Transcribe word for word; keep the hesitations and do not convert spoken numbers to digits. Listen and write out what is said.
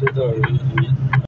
This is the original.